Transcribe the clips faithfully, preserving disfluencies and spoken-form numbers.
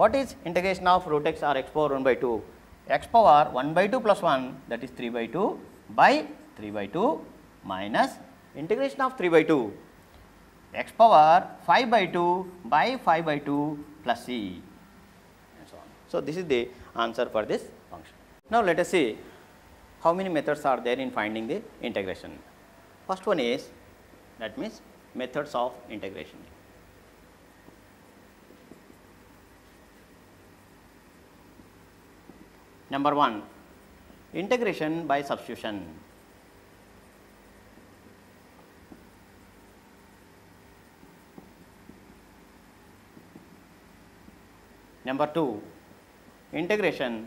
What is integration of root x or x power one by two? X power one by two plus one, that is three by two, by three by two minus integration of three by two, x power five by two by five by two plus c, and so on. So, this is the answer for this function. Now, let us see how many methods are there in finding the integration. First one is, that means methods of integration. Number one, integration by substitution. Number two, integration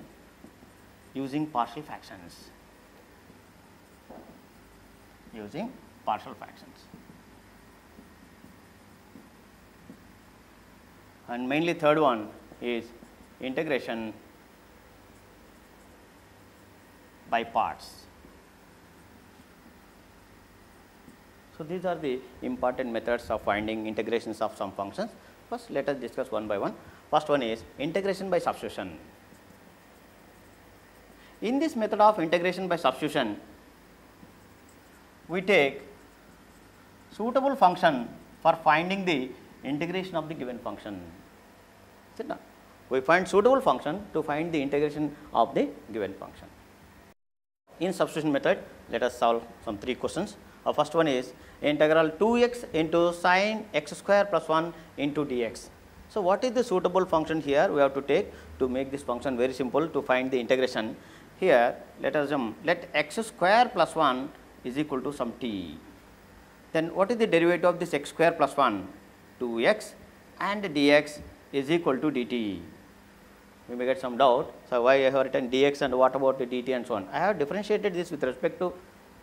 using partial fractions, using partial fractions. And mainly third one is integration by parts. So, these are the important methods of finding integrations of some functions. First, let us discuss one by one. First one is integration by substitution. In this method of integration by substitution, we take suitable function for finding the integration of the given function. Is it not? We find suitable function to find the integration of the given function. In substitution method, let us solve some three questions. Our first one is integral two x into sine x square plus one into dx. So, what is the suitable function here? We have to take to make this function very simple to find the integration. Here, let us assume let x square plus one is equal to some t. Then, what is the derivative of this x square plus one? two x and dx is equal to dt. We may get some doubt. So, why I have written dx and what about the dt and so on. I have differentiated this with respect to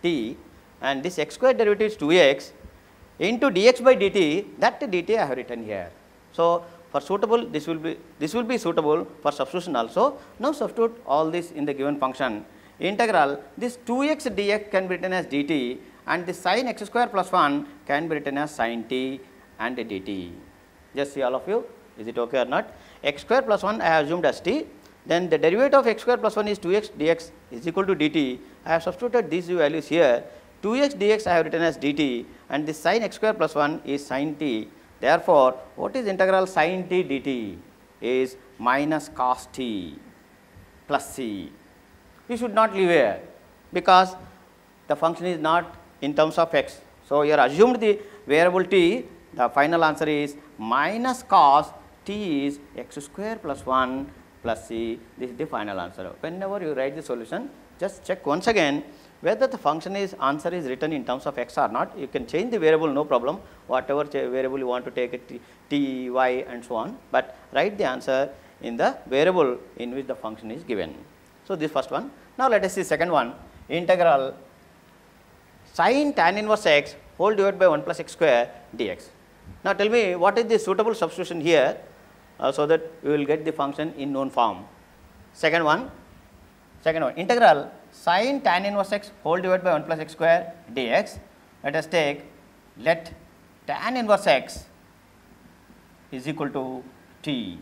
t, and this x square derivative is two x into dx by dt, that dt I have written here. So, for suitable this will be this will be suitable for substitution also. Now, substitute all this in the given function. Integral this two x dx can be written as dt, and the sine x square plus one can be written as sine t and dt. Just see all of you. Is it okay or not? X square plus one I have assumed as t, then the derivative of x square plus one is two x dx is equal to dt. I have substituted these values here. two x dx I have written as dt, and the sine x square plus one is sine t. Therefore, what is integral sine t dt is minus cos t plus c. We should not leave here because the function is not in terms of x. So, you are assumed the variable t. The final answer is minus cos t is x square plus one plus c. This is the final answer. Whenever you write the solution, just check once again whether the function is answer is written in terms of x or not. You can change the variable, no problem, whatever variable you want to take it, t, y and so on, but write the answer in the variable in which the function is given. So, this first one. Now, let us see second one, integral sin tan inverse x whole divided by one plus x square dx. Now, tell me what is the suitable substitution here, uh, so that we will get the function in known form. Second one, second one integral sin tan inverse x whole divided by one plus x square dx. Let us take let tan inverse x is equal to t.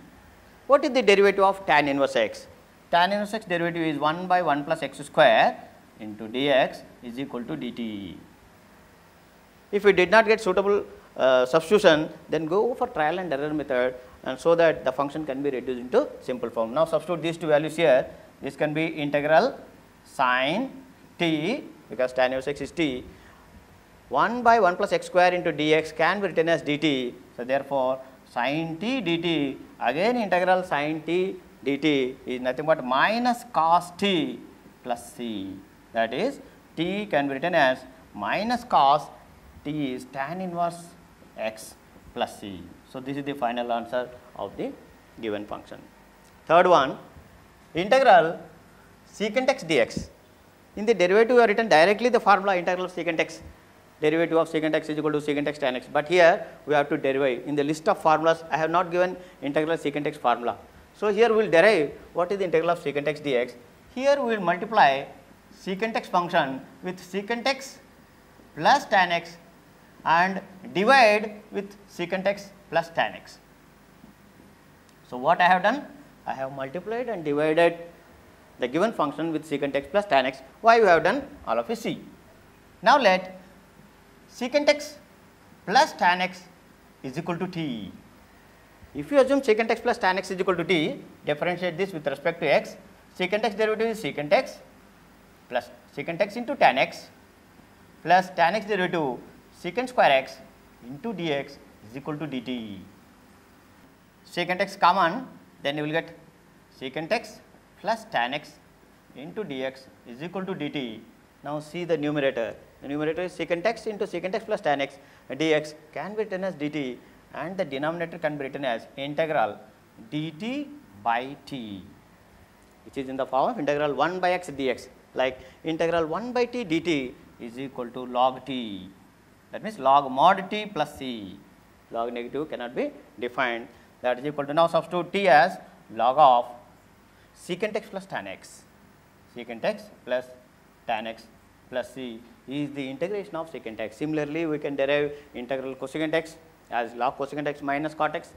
What is the derivative of tan inverse x? Tan inverse x derivative is one by one plus x square into dx is equal to dt. If we did not get suitable Uh, substitution, then go for trial and error method, and so that the function can be reduced into simple form. Now, substitute these two values here. This can be integral sine t, because tan inverse x is t, one by one plus x square into dx can be written as dt. So, therefore, sine t dt, again integral sine t dt is nothing but minus cos t plus c, that is t can be written as minus cos t is tan inverse x plus c. So, this is the final answer of the given function. Third one, integral secant x dx. In the derivative, we have written directly the formula integral secant x, derivative of secant x is equal to secant x tan x, but here we have to derive. In the list of formulas, I have not given integral secant x formula. So, here we will derive what is the integral of secant x dx. Here we will multiply secant x function with secant x plus tan x and divide with secant x plus tan x. So what I have done? I have multiplied and divided the given function with secant x plus tan x. Why we have done all of you see. Now let secant x plus tan x is equal to t. If you assume secant x plus tan x is equal to t, differentiate this with respect to x. Secant x derivative is secant x plus secant x into tan x plus tan x derivative secant square x into dx is equal to dt. Secant x common, then you will get secant x plus tan x into dx is equal to dt. Now see the numerator. The numerator is secant x into secant x plus tan x dx can be written as dt, and the denominator can be written as integral dt by t, which is in the form of integral one by x dx, like integral one by t dt is equal to log t. That means log mod t plus c. Log negative cannot be defined. That is equal to, now substitute t as log of secant x plus tan x. Secant x plus tan x plus c is the integration of secant x. Similarly, we can derive integral cosecant x as log cosecant x minus cot x,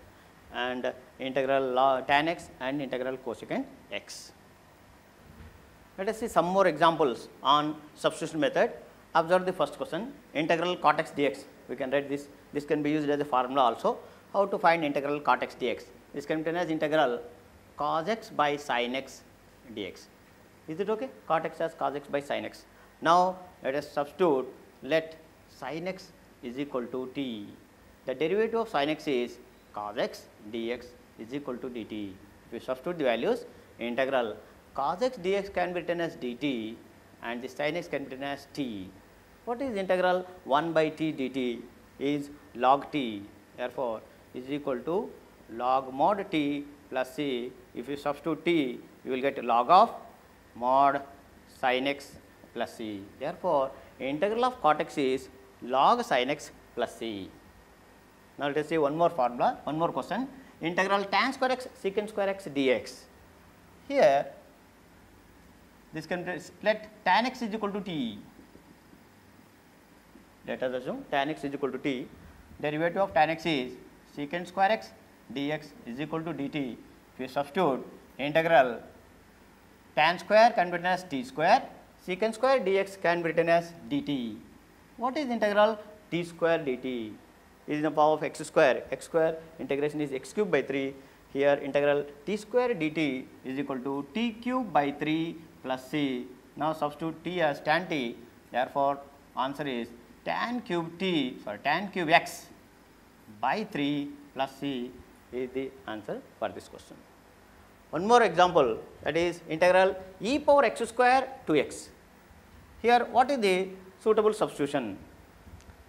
and integral log tan x and integral cosecant x. Let us see some more examples on substitution method. Observe the first question, integral cot x dx. We can write this. This can be used as a formula also. How to find integral cot x dx? This can be written as integral cos x by sin x dx. Is it okay? Cot x as cos x by sin x. Now let us substitute. Let sin x is equal to t. The derivative of sin x is cos x dx is equal to dt. If you substitute the values, integral cos x dx can be written as dt, and the sin x can be written as t. What is integral one by t dt? Is log t. Therefore, is equal to log mod t plus c. If you substitute t, you will get log of mod sin x plus c. Therefore, integral of cot x is log sin x plus c. Now, let us see one more formula, one more question. Integral tan square x secant square x dx. Here, this can be, let tan x is equal to t. Let us assume tan x is equal to t. Derivative of tan x is secant square x dx is equal to dt. If you substitute, integral tan square can be written as t square, secant square dx can be written as dt. What is integral t square dt? Is in the power of x square. X square integration is x cube by three. Here integral t square dt is equal to t cube by three plus c. Now substitute t as tan t. Therefore, answer is tan cube t, sorry, tan cube x by three plus c is the answer for this question. One more example, that is integral e power x square to x. Here, what is the suitable substitution?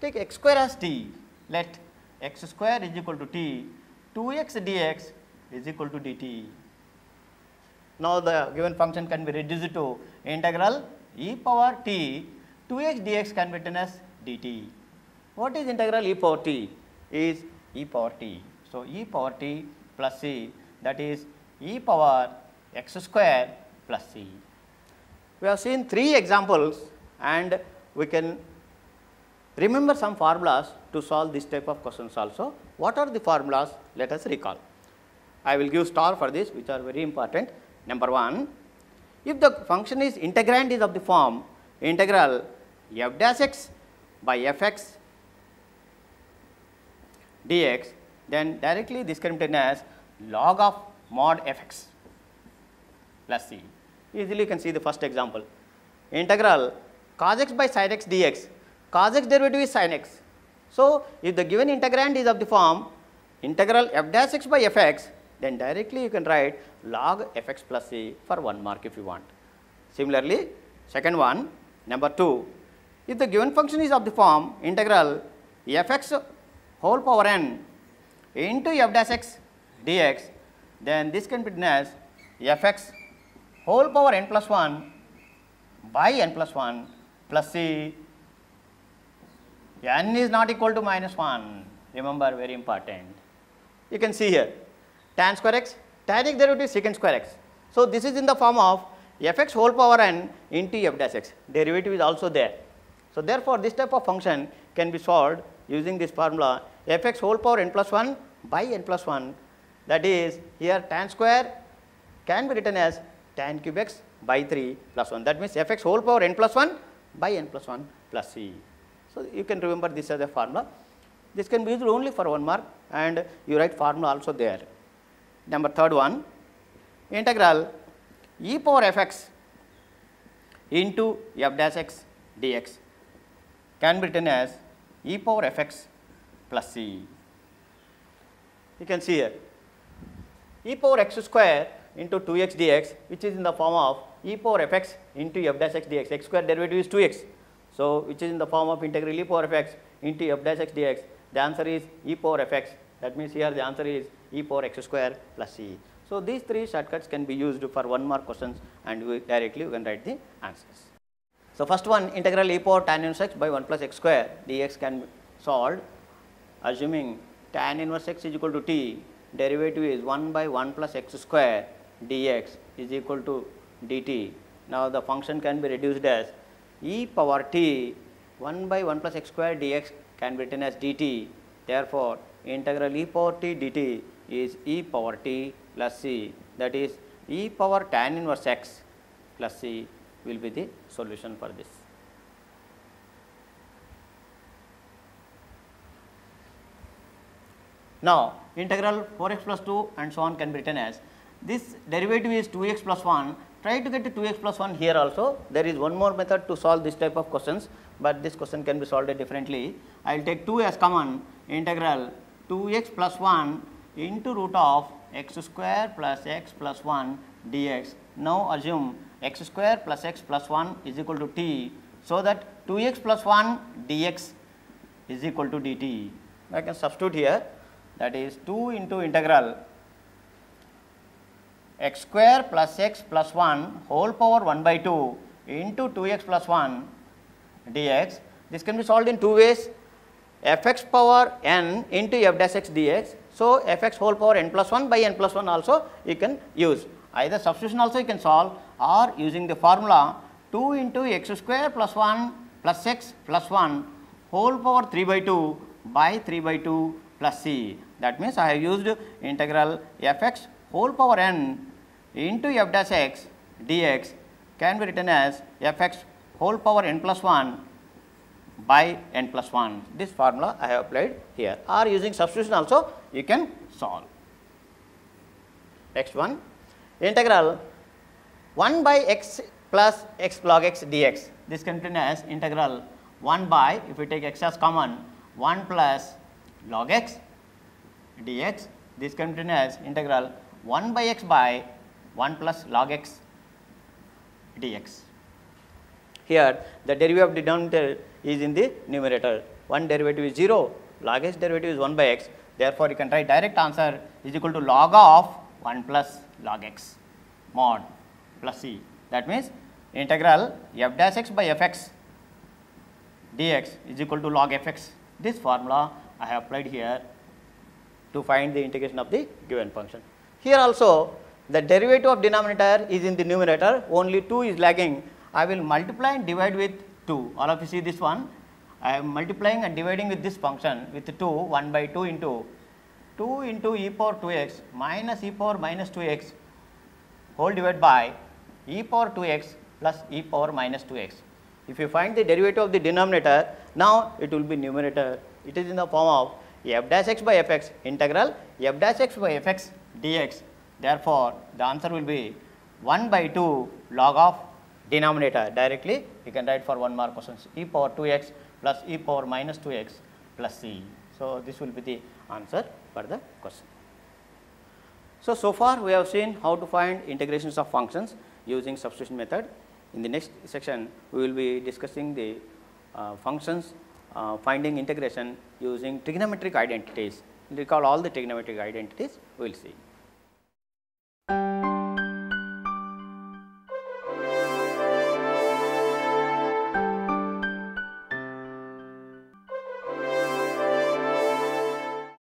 Take x square as t. Let x square is equal to t, two x dx is equal to dt. Now, the given function can be reduced to integral e power t, two x dx can be written as dt. What is integral e power t? Is e power t. So, e power t plus c, that is e power x square plus c. We have seen three examples, and we can remember some formulas to solve this type of questions also. What are the formulas? Let us recall. I will give star for this, which are very important. Number one, if the function is integrand is of the form integral f dash x by f x dx, then directly this can be written as log of mod f x plus c. Easily you can see the first example. Integral cos x by sin x dx. Cos x derivative is sin x. So, if the given integrand is of the form integral f dash x by f x, then directly you can write log f x plus c for one mark if you want. Similarly, second one, number two, if the given function is of the form integral f x whole power n into f dash x dx, then this can be written as f x whole power n plus one by n plus one plus c. N is not equal to minus one, remember, very important. You can see here tan square x, tan x derivative secant square x. So, this is in the form of f x whole power n into f dash x, derivative is also there. So, therefore, this type of function can be solved using this formula f x whole power n plus one by n plus one That is, here tan square can be written as tan cube x by three plus one. That means fx whole power n plus one by n plus one plus c. So, you can remember this as a formula. This can be used only for one mark, and you write formula also there. Number third one, integral e power fx into f dash x dx can be written as e power fx plus c. You can see here e power x square into two x dx, which is in the form of e power fx into f dash x dx. X square derivative is two x. So, which is in the form of integral e power fx into f dash x dx. The answer is e power fx. That means, here the answer is e power x square plus c. So, these three shortcuts can be used for one mark questions, and we directly you can write the answers. So, first one, integral e power tan inverse x by one plus x square dx can be solved, assuming tan inverse x is equal to t, derivative is one by one plus x square dx is equal to dt. Now, the function can be reduced as e power t one by one plus x square dx can be written as dt. Therefore, integral e power t dt is e power t plus c, that is e power tan inverse x plus c will be the solution for this. Now, integral four x plus two and so on can be written as, this derivative is two x plus one, try to get to two x plus one here also. There is one more method to solve this type of questions, but this question can be solved differently. I will take two as common, integral two x plus one into root of x square plus x plus one dx. Now, assume x square plus x plus one is equal to t, so that two x plus one dx is equal to dt. I can substitute here, that is two into integral x square plus x plus one whole power one by two into two x plus one dx. This can be solved in two ways, fx power n into f dash x dx. So, fx whole power n plus one by n plus one also you can use, either substitution also you can solve, or using the formula two into x square plus one plus x plus one whole power three by two by three by two plus c. That means, I have used integral fx whole power n into f dash x dx can be written as fx whole power n plus one by n plus one. This formula I have applied here, or using substitution also you can solve. Next one, integral one by x plus x log x dx. This can be written as integral one by, if we take x as common, one plus log x dx. This can be written as integral one by x by one plus log x dx. Here, the derivative of the denominator is in the numerator. One derivative is zero, log x derivative is one by x. Therefore, you can write direct answer is equal to log of one plus log x mod plus c. That means, integral f dash x by fx dx is equal to log fx. This formula I have applied here to find the integration of the given function. Here also, the derivative of denominator is in the numerator, only two is lagging. I will multiply and divide with two. All of you see this one, I am multiplying and dividing with this function with two, one by two into two into e power two x minus e power minus two x whole divided by e power two x plus e power minus two x. If you find the derivative of the denominator, now it will be numerator. It is in the form of f dash x by fx, integral f dash x by fx dx. Therefore, the answer will be one by two log of denominator. Directly you can write for one mark questions, e power two x plus e power minus two x plus c. So, this will be the answer for the question. So, so far we have seen how to find integrations of functions using substitution method. In the next section, we will be discussing the uh, functions uh, finding integration using trigonometric identities. Recall all the trigonometric identities, we will see.